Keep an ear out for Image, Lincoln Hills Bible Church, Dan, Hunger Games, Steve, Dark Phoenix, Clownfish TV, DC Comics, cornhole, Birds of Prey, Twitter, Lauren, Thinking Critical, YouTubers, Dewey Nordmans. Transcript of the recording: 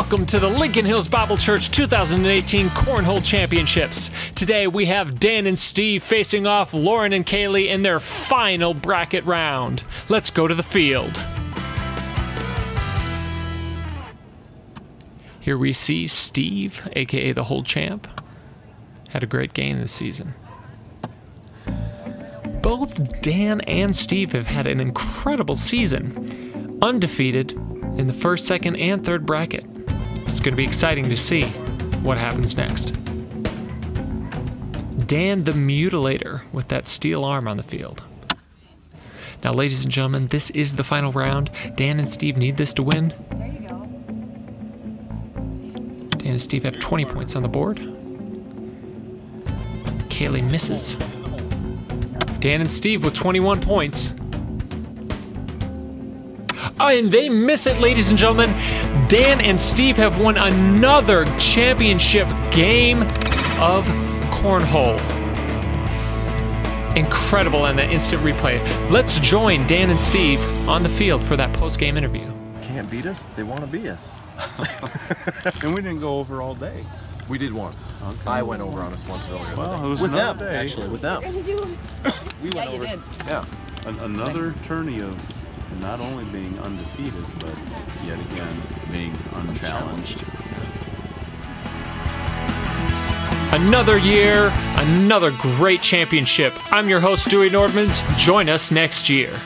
Welcome to the Lincoln Hills Bible Church 2018 Cornhole Championships. Today we have Dan and Steve facing off Lauren and Kaylee in their final bracket round. Let's go to the field. Here we see Steve, aka the Hole Champ. Had a great game this season. Both Dan and Steve have had an incredible season. Undefeated in the first, second, and third bracket. It's going to be exciting to see what happens next. Dan the Mutilator with that steel arm on the field. Now, ladies and gentlemen, this is the final round. Dan and Steve need this to win. There you go. Dan and Steve have 20 points on the board. Kaylee misses. Dan and Steve with 21 points. Oh, and they miss it, ladies and gentlemen. Dan and Steve have won another championship game of cornhole. Incredible on that instant replay. Let's join Dan and Steve on the field for that post-game interview. Can't beat us, they want to beat us. And we didn't go over all day. We did once. Okay. I went over on us once earlier. Well, it was with them, day. Actually, with them. We went yeah, over. Did. Yeah. Another tourney of not only being undefeated, but yet again being unchallenged. Another year, another great championship. I'm your host, Dewey Nordmans. Join us next year.